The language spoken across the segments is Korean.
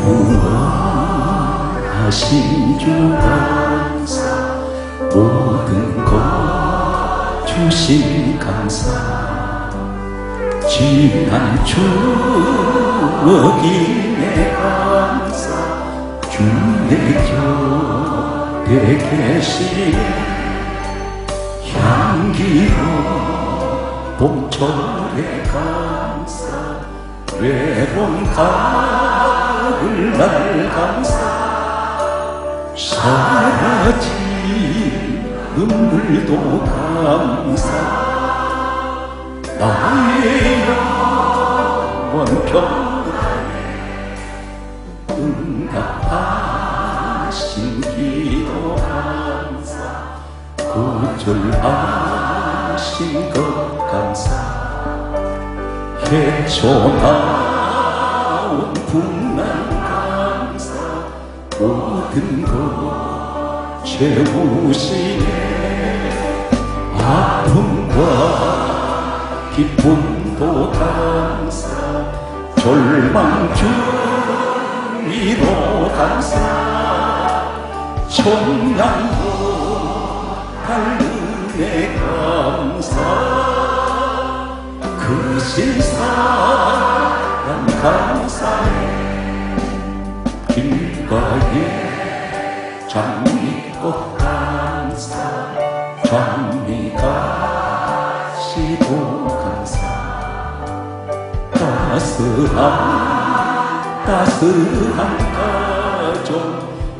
구원하신 주 감사, 모든 것 주신 감사, 지난 추억이네 감사, 주의 곁에 계신 향기로 봄철의 감사, 외로운 가을날 감사, 사라진 눈물도 감사, 나의 영원 평안에 응답하신 기도 감사, 구절하신 것 감사, 헤쳐나온 풍랑 감사, 모든 것 채우시네, 아픔과 기쁨도 감사, 절망 중위로 감사, 청량도 달름에 감사, 주신 사랑 감사해, 길가에 장미꽃 감사, 장미가 시고 감사, 따스한 가족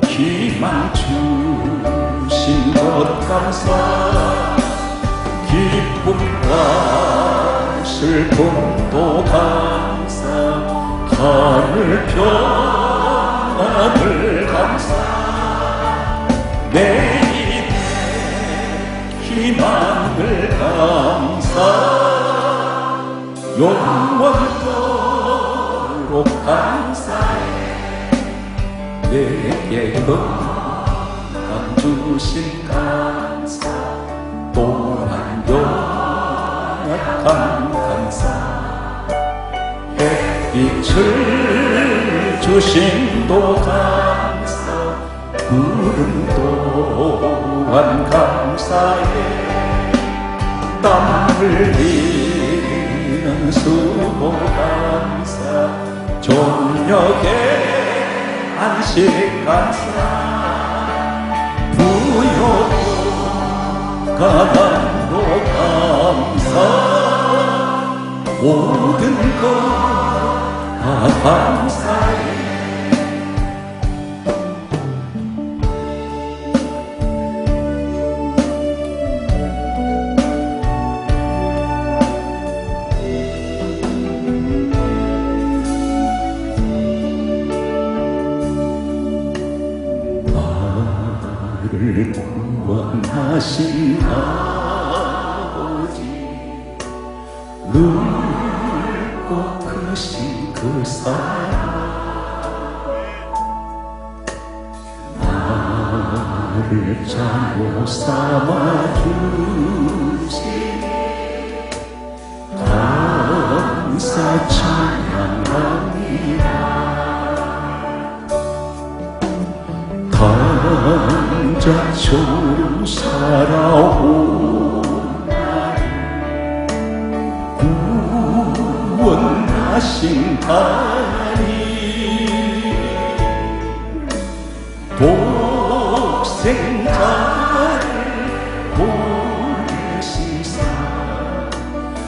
희망 주신 것 감사, 기쁨과 슬픔도 감사, 하늘 평안을 감사, 내일의 희망을 감사, 영원토록 감사해, 내게 건강 주신 감사, 또한 연약한 빛을 주심도 감사, 구름 또한 감사해, 땀 흘리는 수고 감사, 저녁에 안식 감사, 부여도 가난도 감사, 모든 것 감사해. 나를 구원하신 아버지, 눈을 꺾으신 그 사랑, 나를 잘못 삼아주신 감사 찬양합니다. 강자처럼 살아온 나를 구원 하신 하나님, 독생자를 보내시사,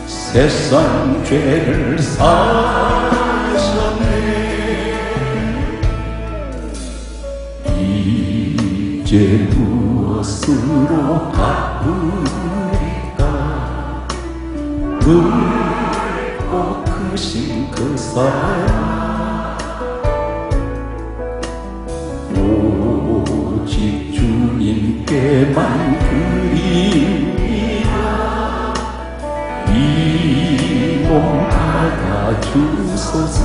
세상 죄를 사셨네, 이제 무엇으로 바쁘니까, 주신 그 사랑, 오직 주님께만 드립니다, 이 몸 받아주소서,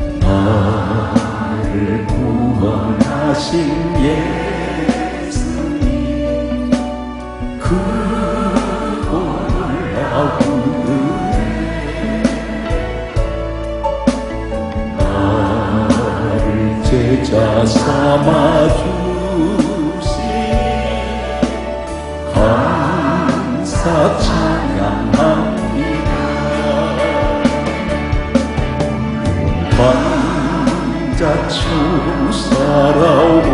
나를 구원하신 예수님 그 나 삼아주시니 감사 찬양합니다. 환자 주사라고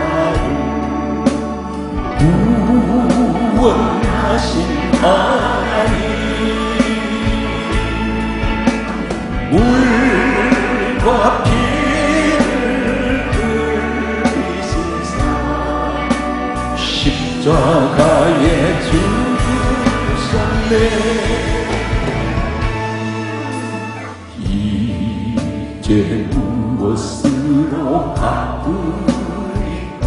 나를 구원하신 하나님 물과 피 십자가에 죽으셨네. 이제 무엇으로 갚으리까?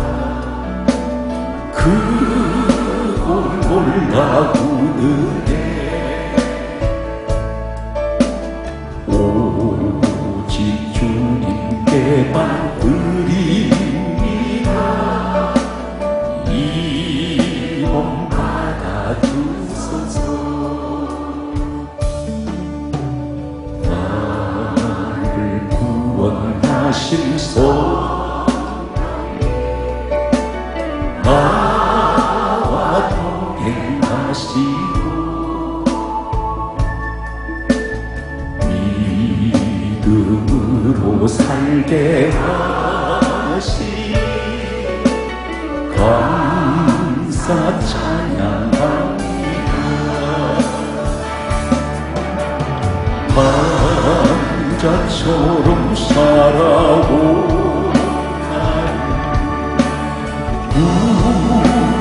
그걸 몰라구네. 오직 주님께만 나와 동행하시고 믿음으로 살게 하시 감사 찬양합니다. 환자처럼 살아오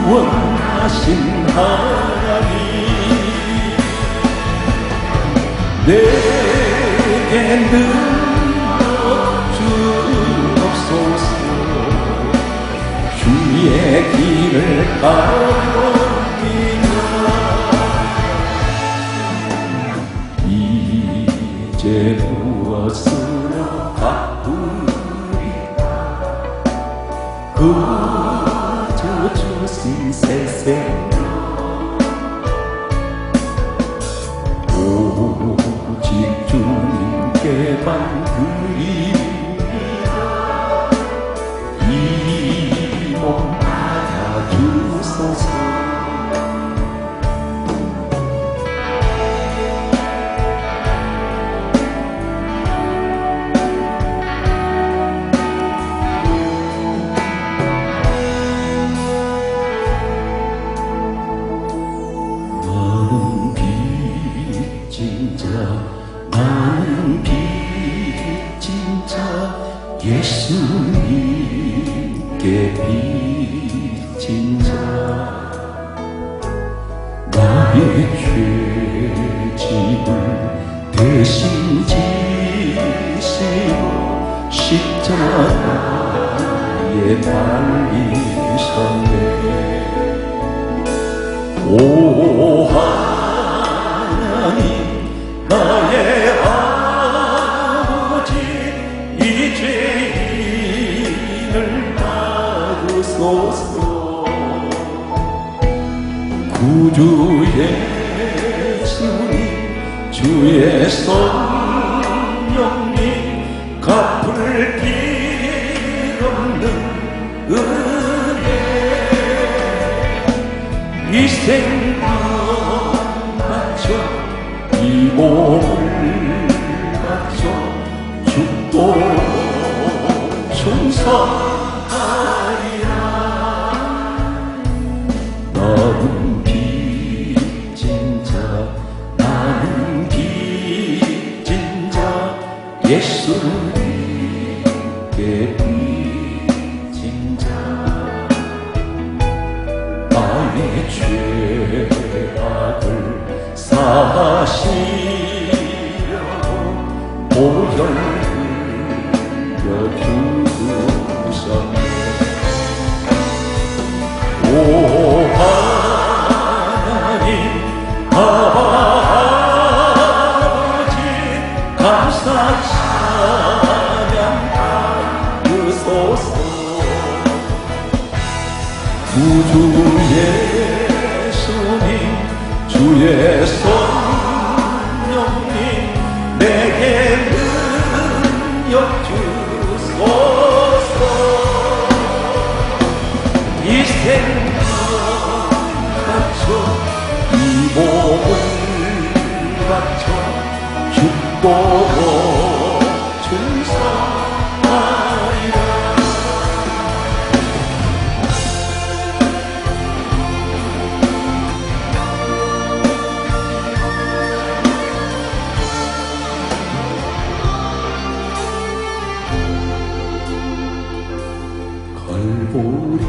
구원하신 하나님 내게는 주옵소서. 주의 길을 가옵니다. 이제 무엇으로 갚으리까? 주신 세상 오직 주님께만 드립니다. 이 몸 받아주소서. 나는 빚진 자 예수님께 빚진 자 나의 죄짐을 대신 지시고 십자가에 달리셨네. 오 하나님 나의 아버지 이 죄인을 받으소서. 구주 예수님 주의 성령님 갚을 길 없는 은혜 이 생명 바쳐 이 몸을 바쳐 죽고 충성하리라. 나는 빚진 자 나는 빚진 자 예수님께 빚진 자 나의 죄악을 사시려고 보혈 흘려주셨네. 오 하나님 아버지 감사 찬양하소서. 구주 예수님 주의 성령님 내게 능력 주소서. 맞춰 기뻐로 충성하리라. 걸보리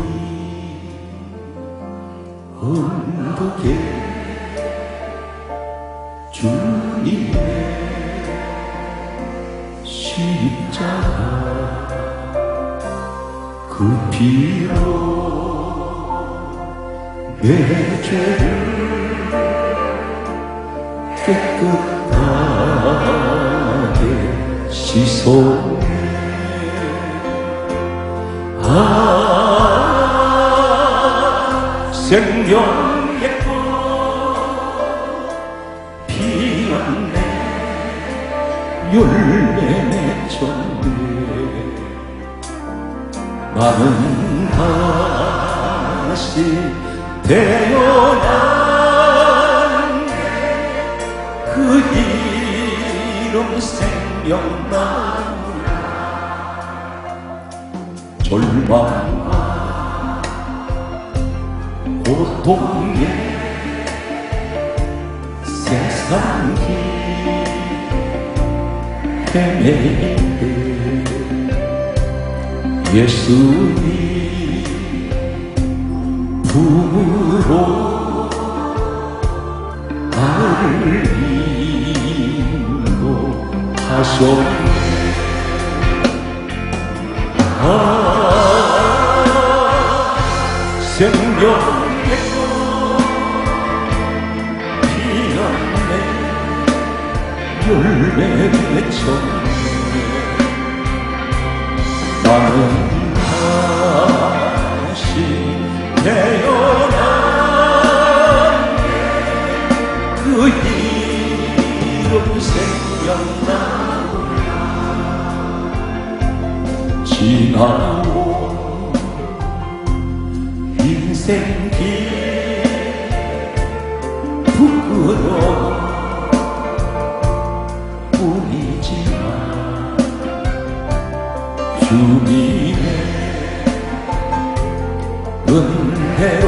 언덕에 주님의 십자가 그 피로 내 죄를 깨끗하게 씻었네. 아 생명 열매 맺었네. 나는 다시 태어난 그 이름 생명나무라. 절망과 고통의 세상이 헤매일 때 예수님 부부로 나를 인도하셨네. 아 생명의 꽃 피었네. 열매 맺혔네. 나는 다시 태어난 그 이름 생명나무라. 지나온 인생길 부끄러워 뿐이지만 주님의 은혜로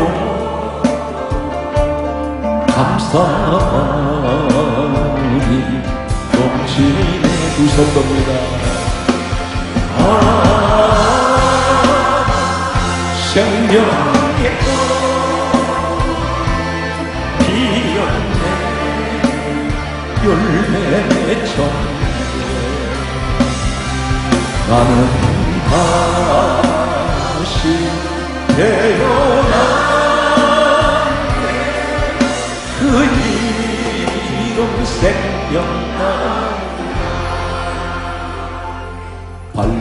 감사함이 넘치네. 무섭답니다. 아 생명의 꽃 피었네. 열매 맺혔네. 나는 다시 태어난 그 이름 생명나무라.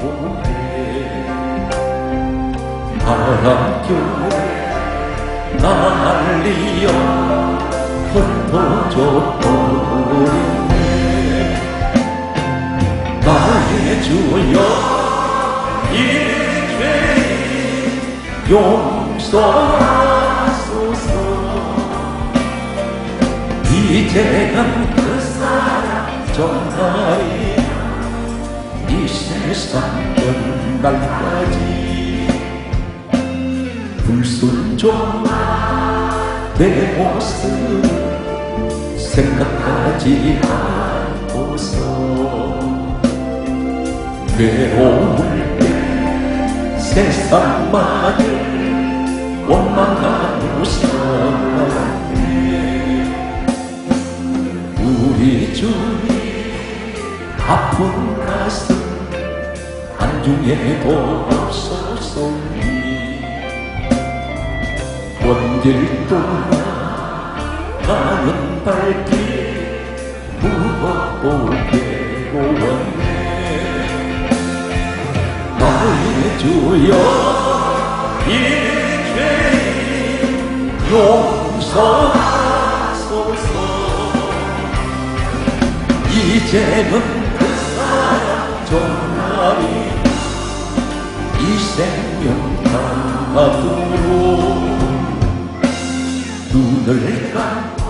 고백. 바람결에 날리어 흩어져 버리네. 나의 주여 이 용서하소서. 이제는 그 사랑 전하리라 이 세상 끝날까지. 불순종한 내 모습 생각하지 않고서 괴로울 세상만을 원망하고 살았네. 우리 주님 아픈 가슴 안중에도 없었소니. 먼 길 떠나 나는 밝게 무겁고 괴로워 주여 일죄인 용서하소서. 이제는 그 사랑 정말이 이 생명 다하도록 눈을 감고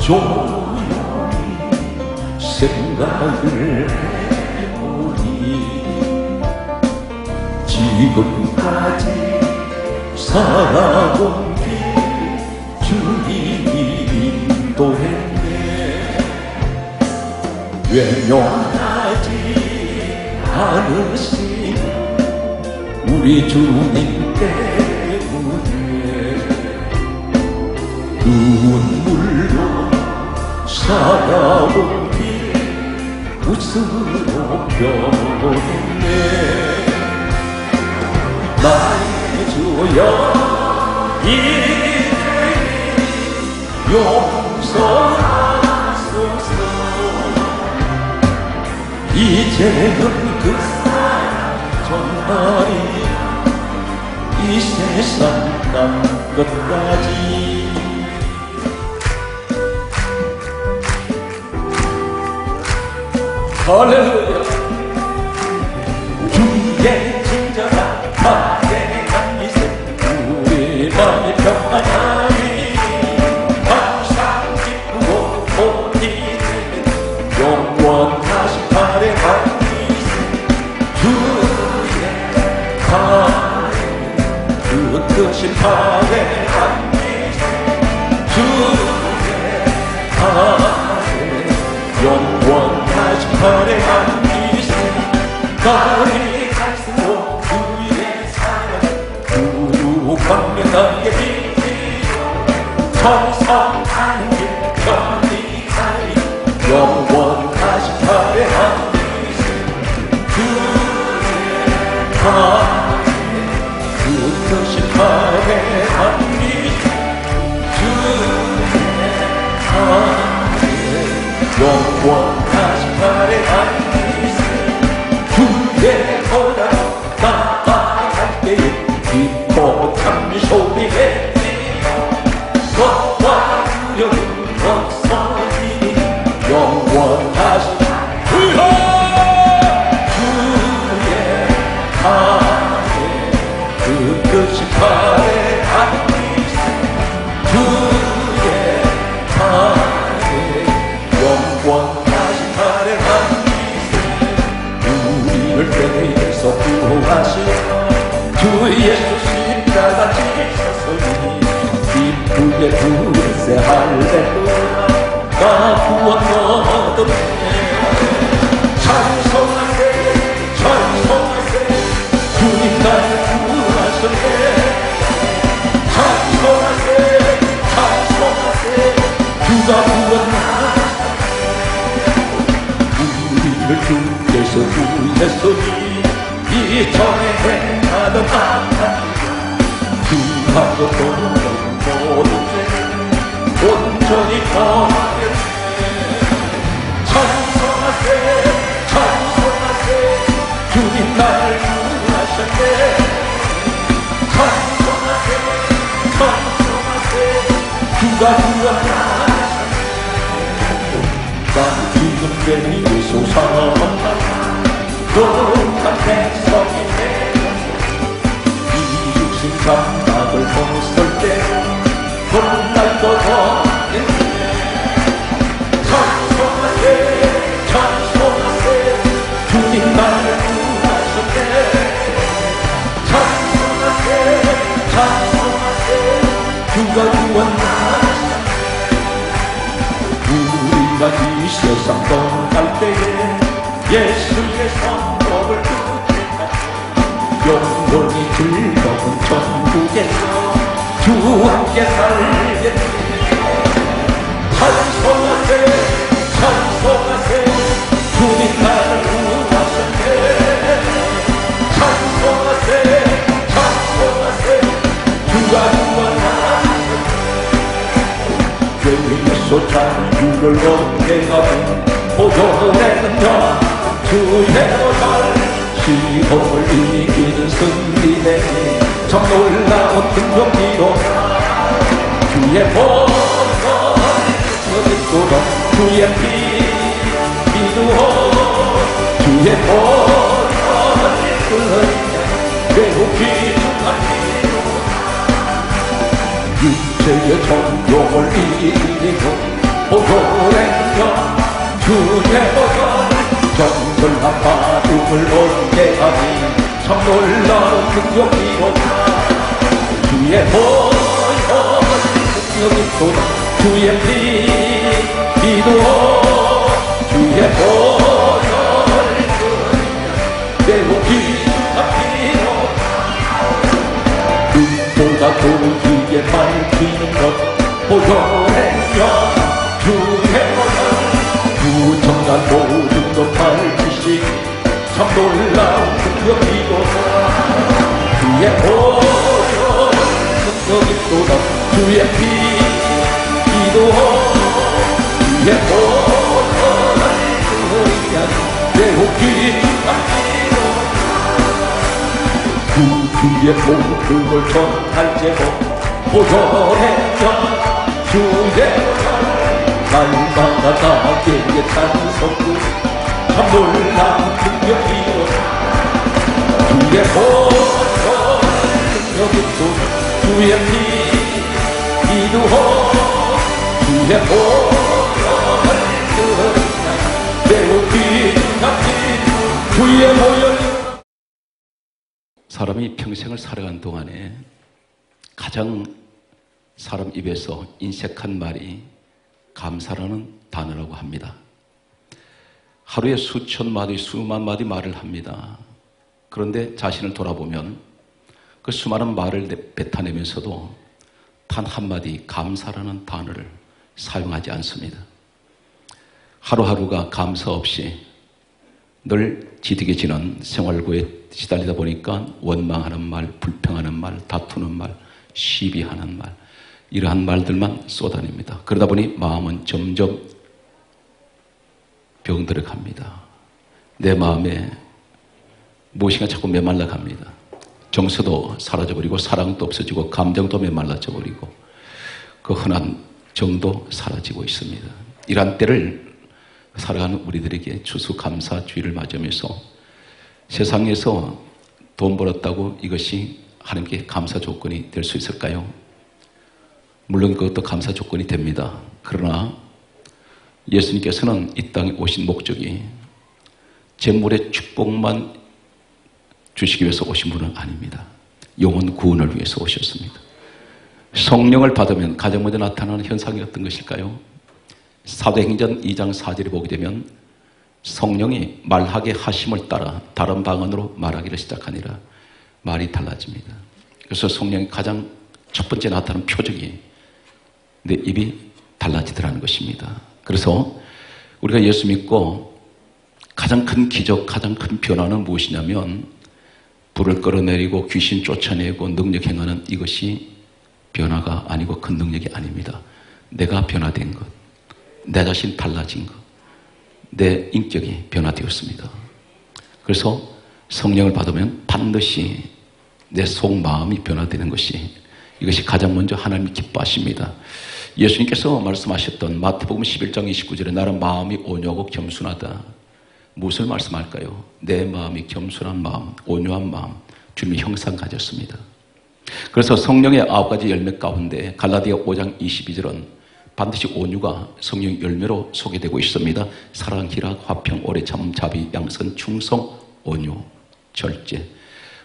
조용히 생각을 해보니 지금까지 살아온 길 주님이 인도했네. 외면하지 않으신 우리 주님 때문에 눈물로 살아온 길 웃음으로 변했네. 나의 주여 이제 용서하소서. 이제는 그 사랑 정말이 이 세상 난 것까지 할렐루야. 주의 친절한 마대한 이세 우리 마음이 평안하니 항상 기쁘고 보이네. 영원하신 발해한 이세 주의 발해 그 뜻이 발해한 이세 주의 발해 영원 거래한 이세 거리 갈수록 주의 사랑 우루 광명하게 빛이요 정성하는 길 편히 가리 영원하신 거래한 이세 주의 사랑 그 뜻이 거래한 이세 주의 사랑 영원 주의보다 나아갈 때에 기뻐 찬송이겠지요. 너와 두려움 없어지니 영원하신 주의 발에 그 뜻이 발에 아니세 주의 발에 영원 주 예수 십자가 지셨으니 기쁘게 부르세 할렐루야. 나 구원 얻었네. 찬송하세 찬송하세 주님 나를 구원하셨네. 찬송하세 찬송하세 주가 구원하셨네. 우리를 주께서 구했으니 이전에 행하던 악한 주하고 도는 모든 죄 온전히 버렸네. 찬송하세 찬송하세 주님 나를 구원하셨네. 찬송하세 찬송하세 주가 구원하셨네. 난 지금 괜히 소상한 거룩한 백성이 되어서 이 육신 감각을 벗을 때 혼날도 없네. 찬송하세 찬송하세 주님 나를 구하셨네. 찬송하세 찬송하세 주가 구원하셨네. 우리가 이 세상 떠날 때에 예수의 성법을 듣게까지 영원히 즐거운 천국에서 주와 함께 살겠네. 찬송하세 찬송하세 주님 나를 구하셨네. 찬송하세 찬송하세 주가 구원하셨네. 죄에서 자유를 얻게 하고 보존했던 주의 도전 시험을 이기 주의 피 기도호 주의 보혈을 흘러내 배고픈 육체의 정욕을 이기고 보혈행여 주의 보혈 정절한 마음을 얻게 하니 참 놀라운 능력이로다 주의 보혈 능력이로다 주의 피 기도호 주의 보혈을 흘러내 배고픈 눈보다 고기에 밝히는 것 보혈행여 주의 보혈 구청과 모든 것 밝히신 참 놀라운 능력이로다 주의 보혈 능력이로다 주의 피 기도호 주의 보혈 흘러내 배고픈 주의 복음을 전할제고 보혈행여 주의 날마다 나에게 찬송을 참 놀라운 능력이로다 주의 보혈 능력이로다 주의 피 기도호 주의 보혈 능력이로다 매우 빛나신 주의 보혈 사람이 평생을 살아간 동안에 가장 사람 입에서 인색한 말이 감사라는 단어라고 합니다. 하루에 수천 마디, 수만 마디 말을 합니다. 그런데 자신을 돌아보면 그 수많은 말을 뱉어내면서도 단 한마디 감사라는 단어를 사용하지 않습니다. 하루하루가 감사 없이 늘 지디게 지는 생활고에 시달리다 보니까 원망하는 말, 불평하는 말, 다투는 말, 시비하는 말, 이러한 말들만 쏟아냅니다. 그러다 보니 마음은 점점 병들어 갑니다. 내 마음에 무엇인가 자꾸 메말라 갑니다. 정서도 사라져버리고 사랑도 없어지고 감정도 메말라져버리고 그 흔한 정도 사라지고 있습니다. 이런 때를 살아가는 우리들에게 추수감사주의를 맞으면서 세상에서 돈 벌었다고 이것이 하나님께 감사 조건이 될 수 있을까요? 물론 그것도 감사 조건이 됩니다. 그러나 예수님께서는 이 땅에 오신 목적이 재물의 축복만 주시기 위해서 오신 분은 아닙니다. 영혼 구원을 위해서 오셨습니다. 성령을 받으면 가장 먼저 나타나는 현상이 어떤 것일까요? 사도행전 2장 4절에 보게 되면 성령이 말하게 하심을 따라 다른 방언으로 말하기를 시작하니라 말이 달라집니다. 그래서 성령이 가장 첫 번째 나타나는 표적이 내 입이 달라지더라는 것입니다. 그래서 우리가 예수 믿고 가장 큰 기적, 가장 큰 변화는 무엇이냐면 불을 끌어내리고 귀신 쫓아내고 능력 행하는 이것이 변화가 아니고 큰 능력이 아닙니다. 내가 변화된 것, 내 자신 달라진 것, 내 인격이 변화되었습니다. 그래서 성령을 받으면 반드시 내 속마음이 변화되는 것이 이것이 가장 먼저 하나님이 기뻐하십니다. 예수님께서 말씀하셨던 마태복음 11장 29절에 나는 마음이 온유하고 겸손하다. 무엇을 말씀할까요? 내 마음이 겸손한 마음, 온유한 마음, 주님의 형상 가졌습니다. 그래서 성령의 9가지 열매 가운데 갈라디아 5장 22절은 반드시 온유가 성령 열매로 소개되고 있습니다. 사랑, 희락, 화평, 오래 참음, 자비, 양선, 충성, 온유, 절제.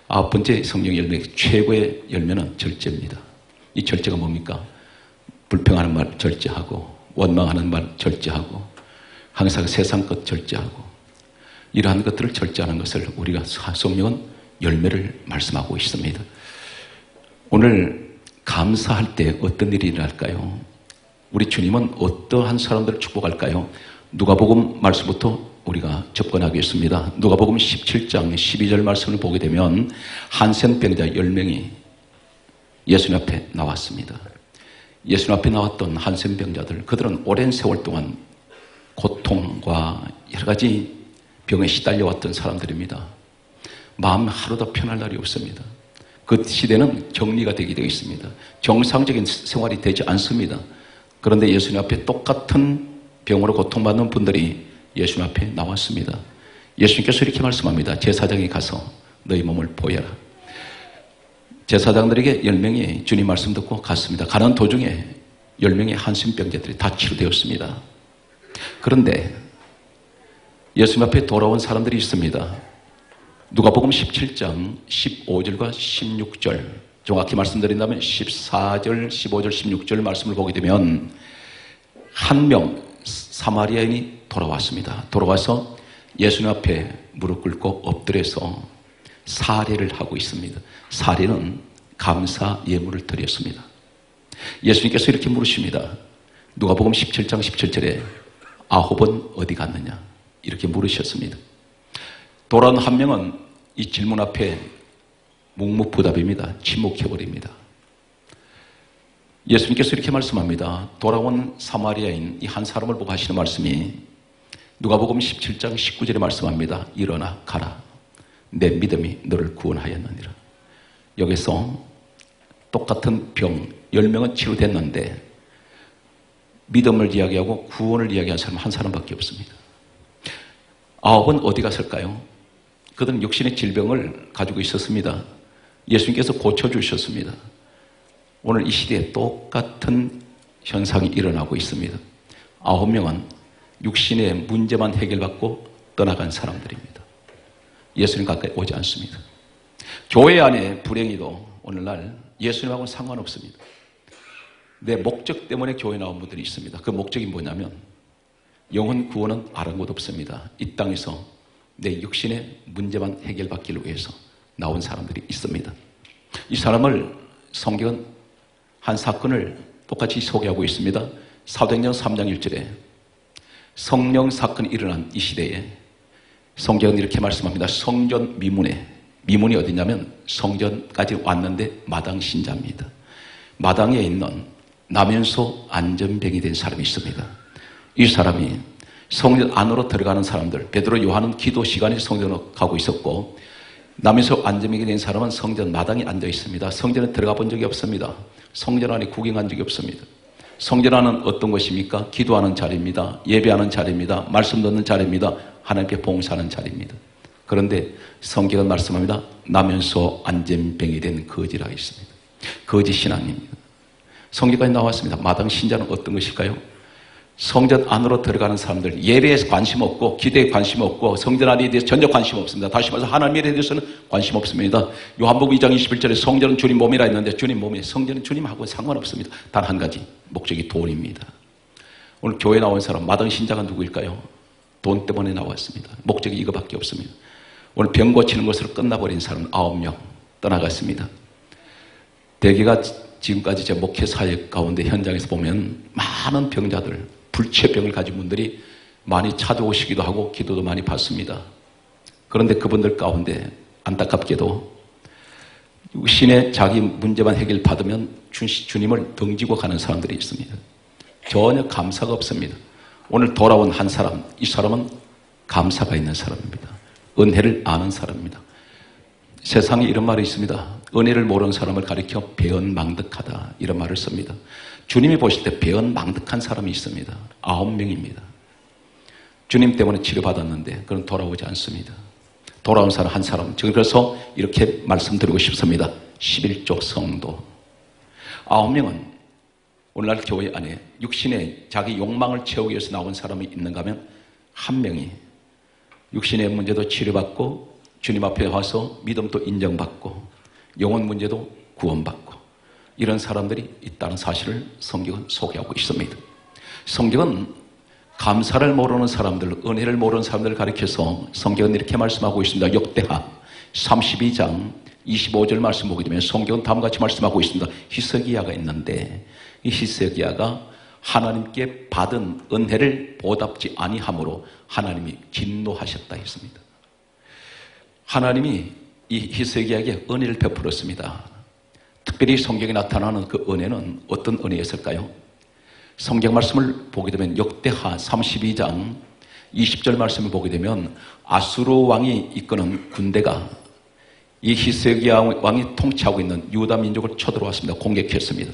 9번째 성령 열매 최고의 열매는 절제입니다. 이 절제가 뭡니까? 불평하는 말 절제하고 원망하는 말 절제하고 항상 세상 것 절제하고 이러한 것들을 절제하는 것을 우리가 성령은 열매를 말씀하고 있습니다. 오늘 감사할 때 어떤 일이 일어날까요? 우리 주님은 어떠한 사람들을 축복할까요? 누가복음 말씀부터 우리가 접근하겠습니다. 누가복음 17장 12절 말씀을 보게 되면 한센병자 10명이 예수님 앞에 나왔습니다. 예수님 앞에 나왔던 한센병자들, 그들은 오랜 세월 동안 고통과 여러 가지 병에 시달려왔던 사람들입니다. 마음 하루도 편할 날이 없습니다. 그 시대는 격리가 되게 되어 있습니다. 정상적인 생활이 되지 않습니다. 그런데 예수님 앞에 똑같은 병으로 고통받는 분들이 예수님 앞에 나왔습니다. 예수님께서 이렇게 말씀합니다. 제사장이 가서 너희 몸을 보여라. 제사장들에게 10명이 주님 말씀 듣고 갔습니다. 가는 도중에 10명의 한심병자들이 다 치료되었습니다. 그런데 예수님 앞에 돌아온 사람들이 있습니다. 누가복음 17장 15절과 16절, 정확히 말씀드린다면 14절, 15절, 16절 말씀을 보게 되면 한 명 사마리아인이 돌아왔습니다. 돌아와서 예수님 앞에 무릎 꿇고 엎드려서 사례를 하고 있습니다. 사례는 감사 예물을 드렸습니다. 예수님께서 이렇게 물으십니다. 누가복음 17장 17절에 아홉은 어디 갔느냐 이렇게 물으셨습니다. 돌아온 한 명은 이 질문 앞에 묵묵부답입니다. 침묵해버립니다. 예수님께서 이렇게 말씀합니다. 돌아온 사마리아인 이 한 사람을 보고 하시는 말씀이 누가복음 17장 19절에 말씀합니다. 일어나 가라. 내 믿음이 너를 구원하였느니라. 여기서 똑같은 병 10명은 치료됐는데 믿음을 이야기하고 구원을 이야기한 사람은 한 사람밖에 없습니다. 아홉은 어디 갔을까요? 그들은 육신의 질병을 가지고 있었습니다. 예수님께서 고쳐주셨습니다. 오늘 이 시대에 똑같은 현상이 일어나고 있습니다. 9명은 육신의 문제만 해결받고 떠나간 사람들입니다. 예수님 가까이 오지 않습니다. 교회 안에 불행히도 오늘날 예수님하고는 상관없습니다. 내 목적 때문에 교회 나온 분들이 있습니다. 그 목적이 뭐냐면 영혼 구원은 아랑곳 없습니다. 이 땅에서 내 육신의 문제만 해결받기를 위해서 나온 사람들이 있습니다. 이 사람을 성경은 한 사건을 똑같이 소개하고 있습니다. 사도행전 3장 1절에 성령 사건이 일어난 이 시대에 성경은 이렇게 말씀합니다. 성전 미문에, 미문이 어디냐면 성전까지 왔는데 마당 신자입니다. 마당에 있는 남연소 안전병이 된 사람이 있습니다. 이 사람이 성전 안으로 들어가는 사람들, 베드로 요한은 기도 시간에 성전으로 가고 있었고 남에서 안전병이 된 사람은 성전 마당에 앉아 있습니다. 성전에 들어가 본 적이 없습니다. 성전 안에 구경한 적이 없습니다. 성전 안은 어떤 것입니까? 기도하는 자리입니다. 예배하는 자리입니다. 말씀 듣는 자리입니다. 하나님께 봉사하는 자리입니다. 그런데 성경은 말씀합니다. 남에서 안전병이 된 거지라 있습니다. 거짓 신앙입니다. 성경까지 나왔습니다. 마당 신자는 어떤 것일까요? 성전 안으로 들어가는 사람들, 예배에 관심 없고 기도에 관심 없고 성전 안에 대해서 전혀 관심 없습니다. 다시 말해서 하나님에 대해서는 관심 없습니다. 요한복음 2장 21절에 성전은 주님 몸이라 했는데 주님 몸이, 성전은 주님하고 상관없습니다. 단 한 가지, 목적이 돈입니다. 오늘 교회 나온 사람, 마당 신자가 누구일까요? 돈 때문에 나왔습니다. 목적이 이거밖에 없습니다. 오늘 병 고치는 것으로 끝나버린 사람은 9명 떠나갔습니다. 대개가 지금까지 제 목회 사역 가운데 현장에서 보면 많은 병자들, 불치병을 가진 분들이 많이 찾아오시기도 하고 기도도 많이 받습니다. 그런데 그분들 가운데 안타깝게도 육신의 자기 문제만 해결받으면 주님을 등지고 가는 사람들이 있습니다. 전혀 감사가 없습니다. 오늘 돌아온 한 사람, 이 사람은 감사가 있는 사람입니다. 은혜를 아는 사람입니다. 세상에 이런 말이 있습니다. 은혜를 모르는 사람을 가리켜 배은망덕하다 이런 말을 씁니다. 주님이 보실 때 배은망덕한 사람이 있습니다. 9명입니다. 주님 때문에 치료받았는데 그는 돌아오지 않습니다. 돌아온 사람 한 사람, 그래서 이렇게 말씀드리고 싶습니다. 11조 성도 9명은 오늘날 교회 안에 육신의 자기 욕망을 채우기 위해서 나온 사람이 있는가 하면 1명이 육신의 문제도 치료받고 주님 앞에 와서 믿음도 인정받고 영혼 문제도 구원받고 이런 사람들이 있다는 사실을 성경은 소개하고 있습니다. 성경은 감사를 모르는 사람들, 은혜를 모르는 사람들을 가리켜서 성경은 이렇게 말씀하고 있습니다. 역대하 32장 25절 말씀 보게 되면 성경은 다음과 같이 말씀하고 있습니다. 히스기야가 있는데 이 히스기야가 하나님께 받은 은혜를 보답지 아니함으로 하나님이 진노하셨다 했습니다. 하나님이 이 히스기야에게 은혜를 베풀었습니다. 특별히 성경에 나타나는 그 은혜는 어떤 은혜였을까요? 성경 말씀을 보게 되면 역대하 32장 20절 말씀을 보게 되면 아수르 왕이 이끄는 군대가 이 히스기야 왕이 통치하고 있는 유다 민족을 쳐들어왔습니다. 공격했습니다.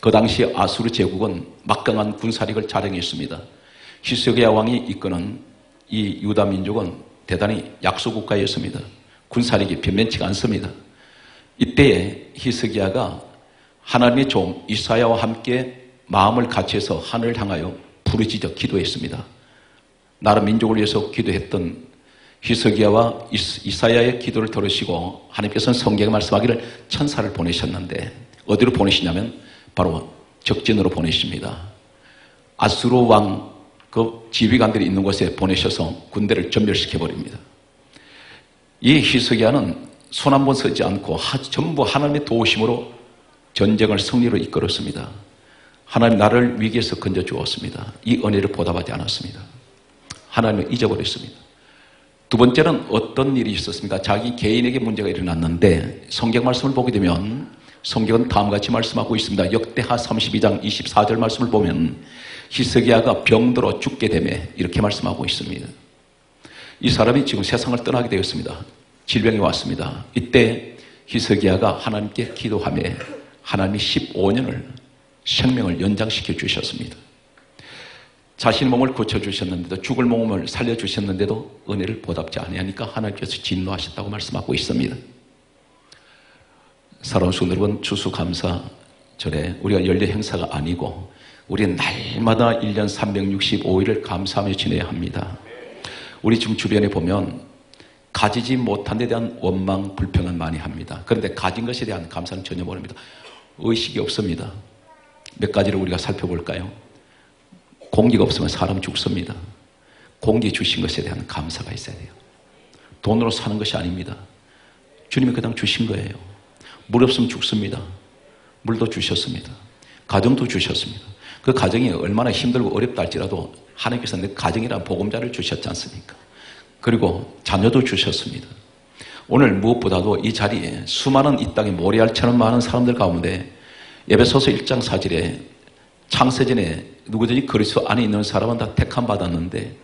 그 당시 아수르 제국은 막강한 군사력을 자랑했습니다. 히스기야 왕이 이끄는 이 유다 민족은 대단히 약소국가였습니다. 군사력이 변변치가 않습니다. 이때에 히스기야가 하나님의 종 이사야와 함께 마음을 같이해서 하늘을 향하여 부르짖어 기도했습니다. 나라 민족을 위해서 기도했던 히스기야와 이사야의 기도를 들으시고 하나님께서는 성경에 말씀하기를 천사를 보내셨는데 어디로 보내시냐면 바로 적진으로 보내십니다. 아수르 왕 그 지휘관들이 있는 곳에 보내셔서 군대를 전멸시켜버립니다. 이 히스기야는 손 한 번 쓰지 않고 전부 하나님의 도우심으로 전쟁을 승리로 이끌었습니다. 하나님 나를 위기에서 건져주었습니다. 이 은혜를 보답하지 않았습니다. 하나님을 잊어버렸습니다. 두 번째는 어떤 일이 있었습니까? 자기 개인에게 문제가 일어났는데 성경 말씀을 보게 되면 성경은 다음과 같이 말씀하고 있습니다. 역대하 32장 24절 말씀을 보면 히스기야가 병들어 죽게 되매 이렇게 말씀하고 있습니다. 이 사람이 지금 세상을 떠나게 되었습니다. 질병이 왔습니다. 이때 히스기야가 하나님께 기도하며 하나님이 15년을 생명을 연장시켜 주셨습니다. 자신 몸을 고쳐주셨는데도 죽을 몸을 살려주셨는데도 은혜를 보답지 아니하니까 하나님께서 진노하셨다고 말씀하고 있습니다. 사랑하는 성도 여러분, 추수감사절에 우리가 연례 행사가 아니고 우리는 날마다 1년 365일을 감사하며 지내야 합니다. 우리 지금 주변에 보면 가지지 못한 데 대한 원망, 불평은 많이 합니다. 그런데 가진 것에 대한 감사는 전혀 모릅니다. 의식이 없습니다. 몇 가지를 우리가 살펴볼까요? 공기가 없으면 사람 죽습니다. 공기 주신 것에 대한 감사가 있어야 돼요. 돈으로 사는 것이 아닙니다. 주님이 그냥 주신 거예요. 물 없으면 죽습니다. 물도 주셨습니다. 가정도 주셨습니다. 그 가정이 얼마나 힘들고 어렵다 할지라도 하나님께서 내 가정이란 보금자를 주셨지 않습니까? 그리고 자녀도 주셨습니다. 오늘 무엇보다도 이 자리에 수많은 이 땅에 모래알처럼 많은 사람들 가운데 에베소서 1장 4절에 창세전에 누구든지 그리스도 안에 있는 사람은 다 택함 받았는데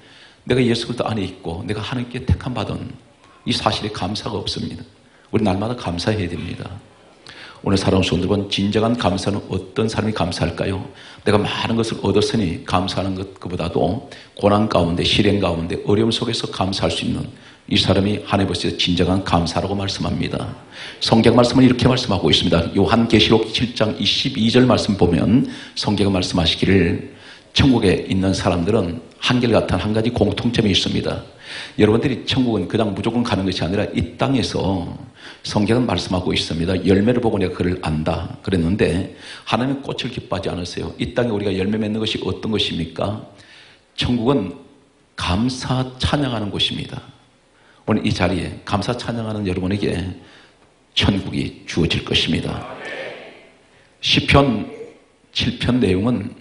내가 예수 그리스도 안에 있고 내가 하나님께 택함 받은 이 사실에 감사가 없습니다. 우리 날마다 감사해야 됩니다. 오늘 사랑하는 성도 여러분, 진정한 감사는 어떤 사람이 감사할까요? 내가 많은 것을 얻었으니 감사하는 것보다도 고난 가운데, 시련 가운데, 어려움 속에서 감사할 수 있는 이 사람이 하나님 앞에서 진정한 감사라고 말씀합니다. 성경 말씀은 이렇게 말씀하고 있습니다. 요한계시록 7장 22절 말씀 보면 성경은 말씀하시기를 천국에 있는 사람들은 한결같은 한 가지 공통점이 있습니다. 여러분들이 천국은 그냥 무조건 가는 것이 아니라 이 땅에서 성경은 말씀하고 있습니다. 열매를 보고 내가 그를 안다 그랬는데 하나님은 꽃을 기뻐하지 않으세요. 이 땅에 우리가 열매 맺는 것이 어떤 것입니까? 천국은 감사 찬양하는 곳입니다. 오늘 이 자리에 감사 찬양하는 여러분에게 천국이 주어질 것입니다. 시편 7편 내용은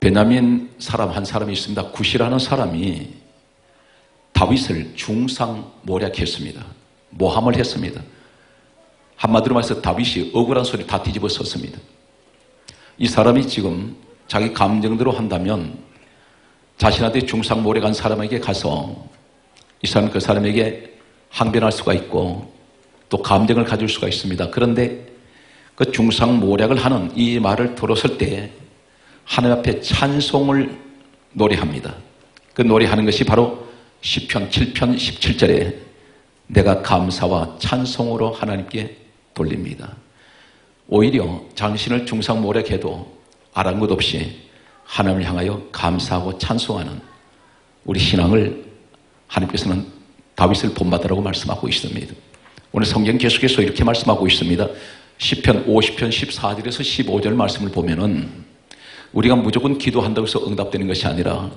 베냐민 사람 한 사람이 있습니다. 구시라는 사람이 다윗을 중상 모략했습니다. 모함을 했습니다. 한마디로 말해서 다윗이 억울한 소리 다 뒤집어 썼습니다. 이 사람이 지금 자기 감정대로 한다면 자신한테 중상 모략한 사람에게 가서 이 사람은 그 사람에게 항변할 수가 있고 또 감정을 가질 수가 있습니다. 그런데 그 중상 모략을 하는 이 말을 들었을 때 하나님 앞에 찬송을 노래합니다. 그 노래하는 것이 바로 시편 7편 17절에 내가 감사와 찬송으로 하나님께 돌립니다. 오히려 당신을 중상 모략해도 아랑곳 없이 하나님을 향하여 감사하고 찬송하는 우리 신앙을 하나님께서는 다윗을 본받으라고 말씀하고 있습니다. 오늘 성경 계속해서 이렇게 말씀하고 있습니다. 시편 50편 14절에서 15절 말씀을 보면은 우리가 무조건 기도한다고 해서 응답되는 것이 아니라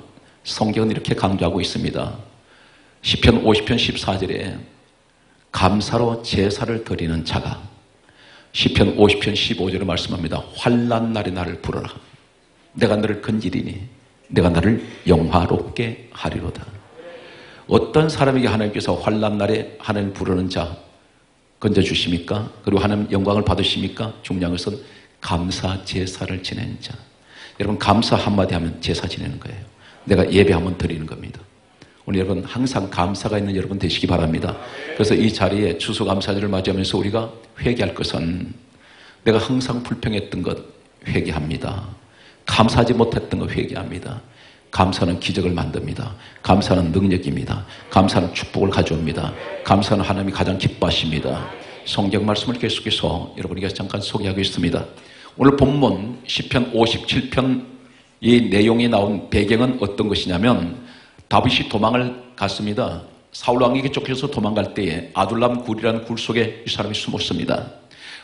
성경은 이렇게 강조하고 있습니다. 시편 50편 14절에 감사로 제사를 드리는 자가 시편 50편 15절을 말씀합니다. 환난 날에 나를 부르라. 내가 너를 건지리니 내가 너를 영화롭게 하리로다. 어떤 사람에게 하나님께서 환난 날에 하나님 부르는 자 건져주십니까? 그리고 하나님 영광을 받으십니까? 중요한 것은 감사 제사를 지낸 자. 여러분 감사 한마디 하면 제사 지내는 거예요. 내가 예배 한번 드리는 겁니다. 오늘 여러분 항상 감사가 있는 여러분 되시기 바랍니다. 그래서 이 자리에 추수감사절을 맞이하면서 우리가 회개할 것은 내가 항상 불평했던 것 회개합니다. 감사하지 못했던 거 회개합니다. 감사는 기적을 만듭니다. 감사는 능력입니다. 감사는 축복을 가져옵니다. 감사는 하나님이 가장 기뻐하십니다. 성경 말씀을 계속해서 여러분에게 잠깐 소개하고 있습니다. 오늘 본문 시편 57편 이 내용이 나온 배경은 어떤 것이냐면 다윗이 도망을 갔습니다. 사울왕에게 쫓겨서 도망갈 때에 아둘람 굴이라는 굴 속에 이 사람이 숨었습니다.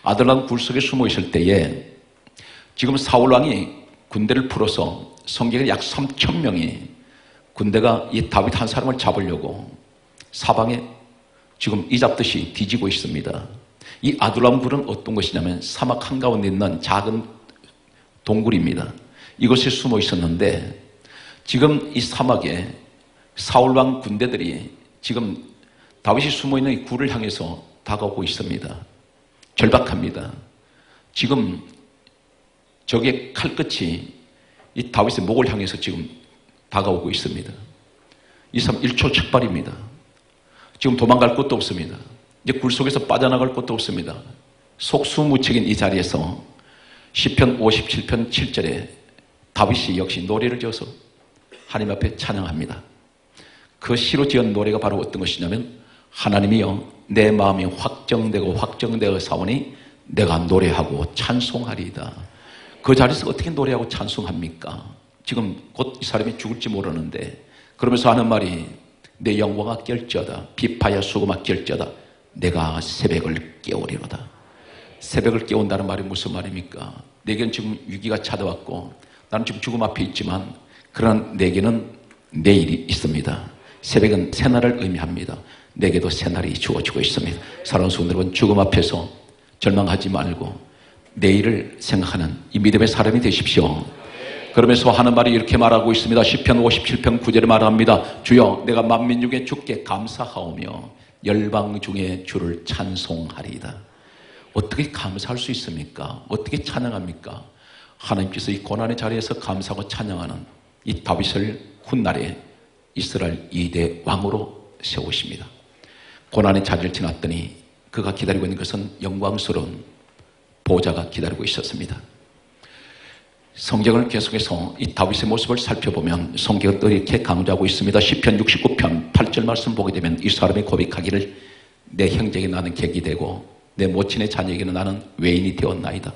아둘람 굴 속에 숨어 있을 때에 지금 사울왕이 군대를 풀어서 성경에 약 3,000명이 군대가 이 다윗 한 사람을 잡으려고 사방에 지금 이잡듯이 뒤지고 있습니다. 이 아둘람 굴은 어떤 것이냐면 사막 한가운데 있는 작은 동굴입니다. 이곳에 숨어 있었는데 지금 이 사막에 사울왕 군대들이 지금 다윗이 숨어 있는 이 굴을 향해서 다가오고 있습니다. 절박합니다. 지금 적의 칼끝이 이 다윗의 목을 향해서 지금 다가오고 있습니다. 이 사람 1초 적발입니다. 지금 도망갈 곳도 없습니다. 이제 굴 속에서 빠져나갈 곳도 없습니다. 속수무책인 이 자리에서 시편 57편 7절에 다윗이 역시 노래를 지어서 하나님 앞에 찬양합니다. 그 시로 지은 노래가 바로 어떤 것이냐면 하나님이여 내 마음이 확정되고 확정되어 사오니 내가 노래하고 찬송하리이다. 그 자리에서 어떻게 노래하고 찬송합니까? 지금 곧 이 사람이 죽을지 모르는데 그러면서 하는 말이 내 영광아 깰지어다 비파야 수금아 깰지어다 내가 새벽을 깨우리로다. 새벽을 깨운다는 말이 무슨 말입니까? 내겐 지금 위기가 찾아왔고 나는 지금 죽음 앞에 있지만 그러나 내게는 내일이 있습니다. 새벽은 새날을 의미합니다. 내게도 새날이 주어지고 있습니다. 사랑하는 성도 여러분, 죽음 앞에서 절망하지 말고 내일을 생각하는 이 믿음의 사람이 되십시오. 그러면서 하는 말이 이렇게 말하고 있습니다. 시편 57편 9절에 말합니다. 주여 내가 만민 중에 주께 감사하오며 열방 중에 주를 찬송하리이다. 어떻게 감사할 수 있습니까? 어떻게 찬양합니까? 하나님께서 이 고난의 자리에서 감사하고 찬양하는 이 다윗을 훗날에 이스라엘 2대 왕으로 세우십니다. 고난의 자리를 지났더니 그가 기다리고 있는 것은 영광스러운 보좌가 기다리고 있었습니다. 성경을 계속해서 이 다윗의 모습을 살펴보면 성경은 또 이렇게 강조하고 있습니다. 시편 69편 8절 말씀 보게 되면 이 사람이 고백하기를 내 형제에게 나는 객이 되고 내 모친의 자녀에게는 나는 외인이 되었나이다.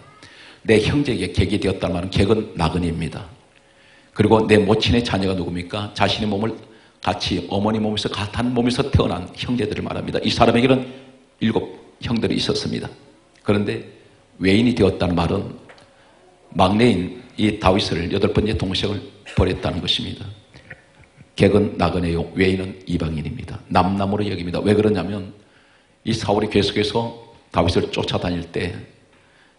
내 형제에게 객이 되었다는 말은 객은 나그네입니다. 그리고 내 모친의 자녀가 누굽니까? 자신의 몸을 같이 어머니 몸에서 같은 몸에서 태어난 형제들을 말합니다. 이 사람에게는 7 형들이 있었습니다. 그런데 외인이 되었다는 말은 막내인 이 다윗을 8번째 동생을 버렸다는 것입니다. 객은 나그네요. 외인은 이방인입니다. 남남으로 여깁니다. 왜 그러냐면 이 사울이 계속해서 다윗을 쫓아다닐 때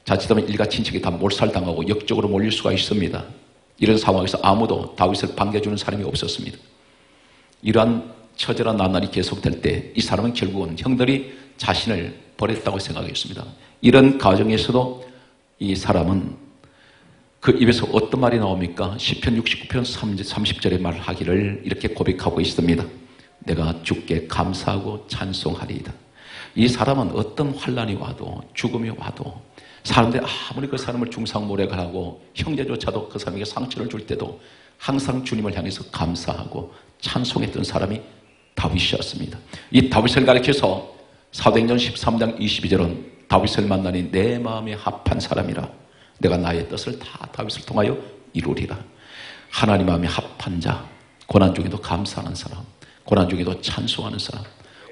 자칫하면 일가 친척이 다 몰살당하고 역적으로 몰릴 수가 있습니다. 이런 상황에서 아무도 다윗을 반겨주는 사람이 없었습니다. 이러한 처절한 난난이 계속될 때 이 사람은 결국은 형들이 자신을 버렸다고 생각했습니다. 이런 가정에서도 이 사람은 그 입에서 어떤 말이 나옵니까? 시편 69편 30절의 말하기를 이렇게 고백하고 있습니다. 내가 주께 감사하고 찬송하리이다. 이 사람은 어떤 환란이 와도 죽음이 와도 사람들이 아무리 그 사람을 중상모략하고 형제조차도 그 사람에게 상처를 줄 때도 항상 주님을 향해서 감사하고 찬송했던 사람이 다윗이었습니다. 이 다윗을 가리켜서 사도행전 13장 22절은 다윗을 만나니 내 마음에 합한 사람이라 내가 나의 뜻을 다 다윗을 통하여 이루리라. 하나님 마음에 합한 자, 고난 중에도 감사하는 사람, 고난 중에도 찬송하는 사람,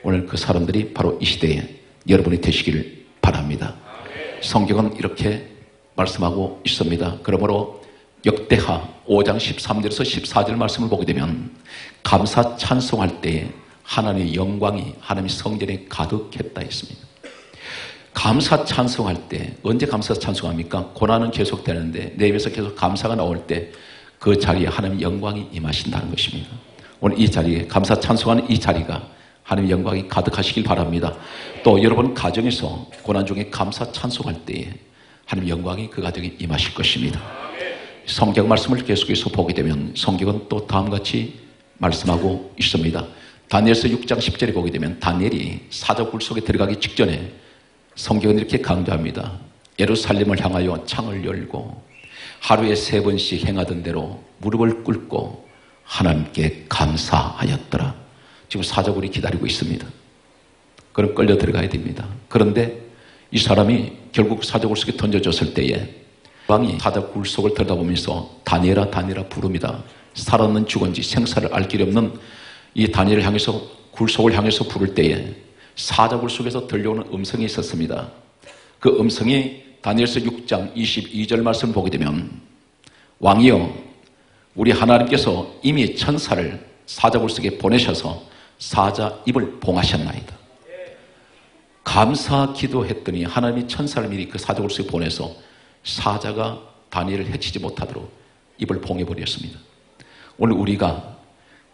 오늘 그 사람들이 바로 이 시대에 여러분이 되시기를 바랍니다. 성경은 이렇게 말씀하고 있습니다. 그러므로 역대하 5장 13절에서 14절 말씀을 보게 되면 감사 찬송할 때에 하나님의 영광이 하나님의 성전에 가득했다 했습니다. 감사 찬송할 때 언제 감사 찬송합니까? 고난은 계속되는데 내 입에서 계속 감사가 나올 때 그 자리에 하나님의 영광이 임하신다는 것입니다. 오늘 이 자리에 감사 찬송하는 이 자리가 하나님의 영광이 가득하시길 바랍니다. 또 여러분 가정에서 고난 중에 감사 찬송할 때에 하나님의 영광이 그 가정에 임하실 것입니다. 성경 말씀을 계속해서 보게 되면 성경은 또 다음같이 말씀하고 있습니다. 다니엘서 6장 10절에 보게 되면 다니엘이 사자굴 속에 들어가기 직전에 성경은 이렇게 강조합니다. 예루살렘을 향하여 창을 열고 하루에 3번씩 행하던 대로 무릎을 꿇고 하나님께 감사하였더라. 지금 사자굴이 기다리고 있습니다. 그럼 끌려 들어가야 됩니다. 그런데 이 사람이 결국 사자굴 속에 던져졌을 때에 왕이 사자굴 속을 들여다보면서 다니엘아 다니엘아 부릅니다. 살았는 죽은지 생사를 알 길이 없는 이 다니엘을 향해서 굴 속을 향해서 부를 때에 사자굴 속에서 들려오는 음성이 있었습니다. 그 음성이 다니엘서 6장 22절 말씀을 보게 되면 왕이여 우리 하나님께서 이미 천사를 사자굴 속에 보내셔서 사자 입을 봉하셨나이다. 감사 기도했더니 하나님이 천사를 미리 그 사자굴 속에 보내서 사자가 다니엘을 해치지 못하도록 입을 봉해버렸습니다. 오늘 우리가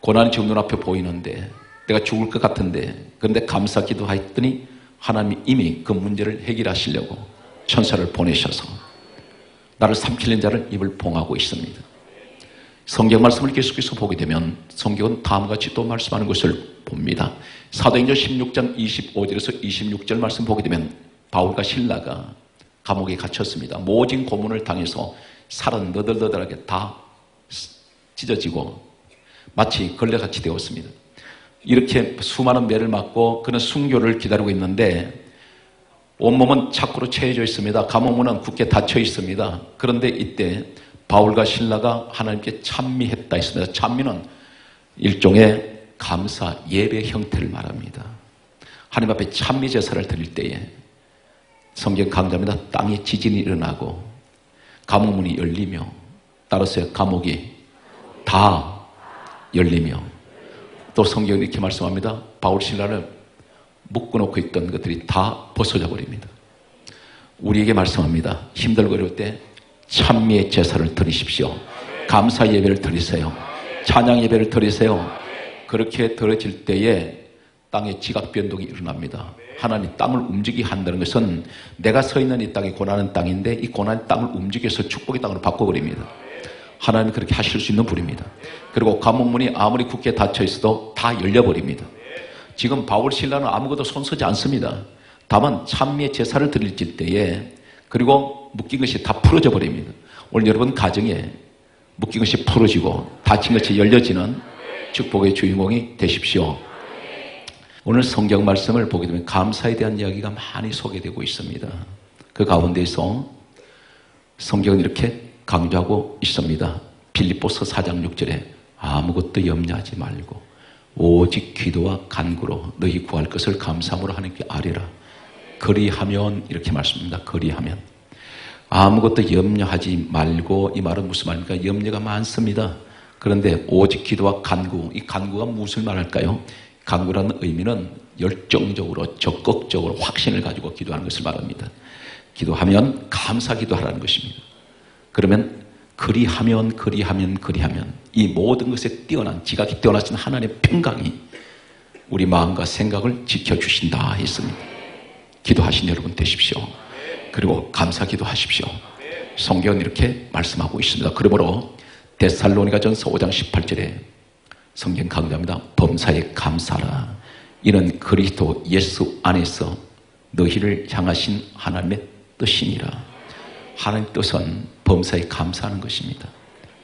고난이 지금 눈앞에 보이는데 내가 죽을 것 같은데 그런데 감사 기도했더니 하나님이 이미 그 문제를 해결하시려고 천사를 보내셔서 나를 삼킬린 자를 입을 봉하고 있습니다. 성경 말씀을 계속해서 보게 되면 성경은 다음과 같이 또 말씀하는 것을 봅니다. 사도행전 16장 25절에서 26절 말씀 보게 되면 바울과 실라가 감옥에 갇혔습니다. 모진 고문을 당해서 살은 너덜너덜하게 다 찢어지고 마치 걸레같이 되었습니다. 이렇게 수많은 매를 맞고 그는 순교를 기다리고 있는데 온몸은 착고로 채워져 있습니다. 감옥문은 굳게 닫혀 있습니다. 그런데 이때 바울과 실라가 하나님께 찬미했다 했습니다. 찬미는 일종의 감사 예배 형태를 말합니다. 하나님 앞에 찬미 제사를 드릴 때에 성경 강좌입니다. 땅에 지진이 일어나고 감옥문이 열리며 따라서 감옥이 다 열리며 또 성경은 이렇게 말씀합니다. 바울 신라를 묶어놓고 있던 것들이 다 벗어져 버립니다. 우리에게 말씀합니다. 힘들고 어려울 때 찬미의 제사를 드리십시오. 감사 예배를 드리세요. 찬양 예배를 드리세요. 그렇게 드려질 때에 땅에 지각 변동이 일어납니다. 하나님 땅을 움직이게 한다는 것은 내가 서 있는 이 땅이 고난은 땅인데 이 고난의 땅을 움직여서 축복의 땅으로 바꿔버립니다. 하나님이 그렇게 하실 수 있는 분입니다. 그리고 감옥문이 아무리 굳게 닫혀 있어도 다 열려버립니다. 지금 바울 신라는 아무것도 손쓰지 않습니다. 다만 찬미의 제사를 드릴 때에 그리고 묶인 것이 다 풀어져 버립니다. 오늘 여러분 가정에 묶인 것이 풀어지고 닫힌 것이 열려지는 축복의 주인공이 되십시오. 오늘 성경 말씀을 보게 되면 감사에 대한 이야기가 많이 소개되고 있습니다. 그 가운데서 성경은 이렇게 강조하고 있습니다. 빌립보서 4장 6절에 아무것도 염려하지 말고 오직 기도와 간구로 너희 구할 것을 감사함으로 하나님께 아뢰라. 그리하면 이렇게 말씀합니다. 그리하면 아무것도 염려하지 말고 이 말은 무슨 말입니까? 염려가 많습니다. 그런데 오직 기도와 간구, 이 간구가 무슨 말할까요? 간구라는 의미는 열정적으로 적극적으로 확신을 가지고 기도하는 것을 말합니다. 기도하면 감사기도하라는 것입니다. 그러면 그리하면 그리하면 그리하면 이 모든 것에 뛰어난 지각이 뛰어나신 하나님의 평강이 우리 마음과 생각을 지켜주신다 했습니다. 기도하신 여러분 되십시오. 그리고 감사기도 하십시오. 성경은 이렇게 말씀하고 있습니다. 그러므로 데살로니가전서 5장 18절에 성경 강조합니다. 범사에 감사라. 이는 그리스도 예수 안에서 너희를 향하신 하나님의 뜻이니라. 하나님 뜻은 범사에 감사하는 것입니다.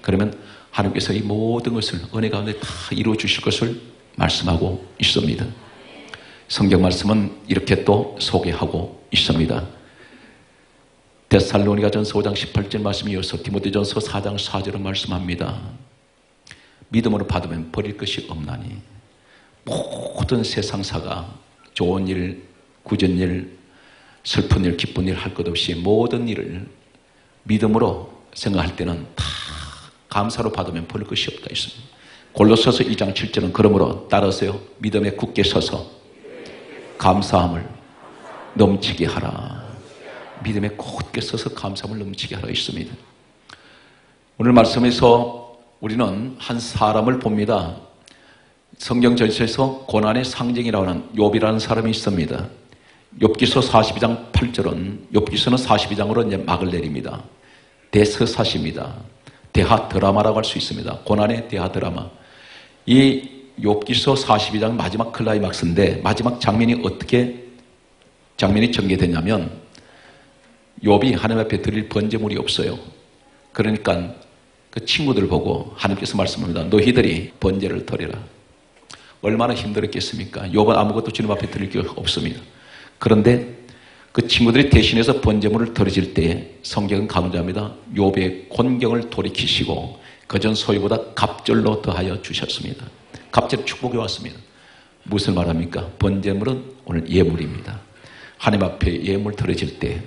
그러면 하나님께서 이 모든 것을 은혜 가운데 다 이루어 주실 것을 말씀하고 있습니다. 성경 말씀은 이렇게 또 소개하고 있습니다. 데살로니가전서 5장 18절 말씀에 이어서 디모데전서 4장 4절은 말씀합니다. 믿음으로 받으면 버릴 것이 없나니 모든 세상사가 좋은 일, 굳은 일, 슬픈 일, 기쁜 일 할 것 없이 모든 일을 믿음으로 생각할 때는 다 감사로 받으면 버릴 것이 없다 있습니다. 골로새서 2장 7절은 그러므로 따라서요. 믿음에 굳게 서서 감사함을 넘치게 하라. 믿음에 굳게 서서 감사함을 넘치게 하라 있습니다. 오늘 말씀에서 우리는 한 사람을 봅니다. 성경 전체에서 고난의 상징이라고 하는 욥이라는 사람이 있습니다. 욥기서 42장 8절은 욥기서는 42장으로 이제 막을 내립니다. 대서사시입니다. 대하 드라마라고 할 수 있습니다. 고난의 대하 드라마. 이 욥기서 42장 마지막 클라이막스인데 마지막 장면이 어떻게 장면이 전개되냐면 욥이 하나님 앞에 드릴 번제물이 없어요. 그러니까 그 친구들 보고 하나님께서 말씀합니다. 너희들이 번제를 드리라. 얼마나 힘들었겠습니까? 욥은 아무것도 주님 앞에 드릴 게 없습니다. 그런데 그 친구들이 대신해서 번제물을 드려질 때에 성경은 강조합니다. 욥의 곤경을 돌이키시고 그전 소유보다 갑절로 더하여 주셨습니다. 갑절 축복이 왔습니다. 무슨 말합니까? 번제물은 오늘 예물입니다. 하나님 앞에 예물 드려질 때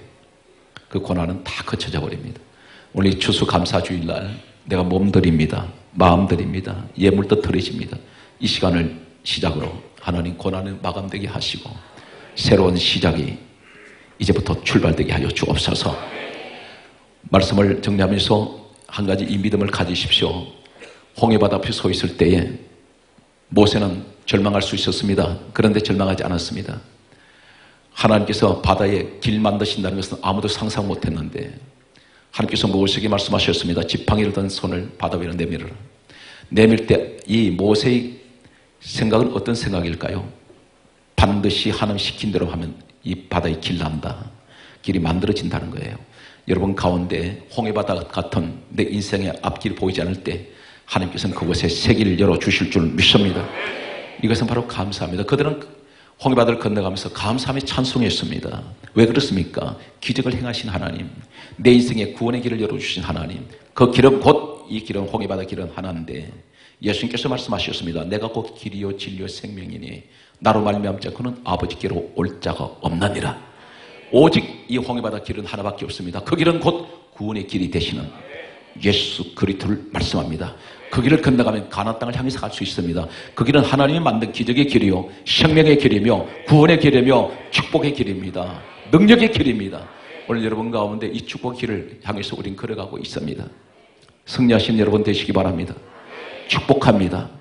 그 고난은 다 거쳐져 버립니다. 오늘 이 추수감사주일날 내가 몸 드립니다. 마음 드립니다. 예물도 드려집니다. 이 시간을 시작으로 하나님 고난을 마감되게 하시고 새로운 시작이 이제부터 출발되게 하여 주옵소서. 말씀을 정리하면서 한 가지 이 믿음을 가지십시오. 홍해바다 앞에 서 있을 때에 모세는 절망할 수 있었습니다. 그런데 절망하지 않았습니다. 하나님께서 바다에 길 만드신다는 것은 아무도 상상 못했는데 하나님께서 모세에게 말씀하셨습니다. 지팡이를 든 손을 바다 위로 내밀어라. 내밀 때 이 모세의 생각은 어떤 생각일까요? 반드시 하나님 시킨 대로 하면 이 바다에 길 난다. 길이 만들어진다는 거예요. 여러분 가운데 홍해바다 같은 내 인생의 앞길이 보이지 않을 때 하나님께서는 그곳에 새 길을 열어주실 줄 믿습니다. 이것은 바로 감사합니다. 그들은 홍해바다를 건너가면서 감사함에 찬송했습니다. 왜 그렇습니까? 기적을 행하신 하나님, 내 인생의 구원의 길을 열어주신 하나님, 그 길은 곧 이 길은 홍해바다 길은 하나인데 예수님께서 말씀하셨습니다. 내가 곧 길이요 진리요 생명이니 나로 말미암지 않고는 아버지께로 올 자가 없나니라. 오직 이 홍해바다 길은 하나밖에 없습니다. 그 길은 곧 구원의 길이 되시는 예수 그리스도를 말씀합니다. 그 길을 건너가면 가나안 땅을 향해서 갈 수 있습니다. 그 길은 하나님이 만든 기적의 길이요 생명의 길이며 구원의 길이며 축복의 길입니다. 능력의 길입니다. 오늘 여러분 가운데 이 축복의 길을 향해서 우린 걸어가고 있습니다. 승리하신 여러분 되시기 바랍니다. 축복합니다.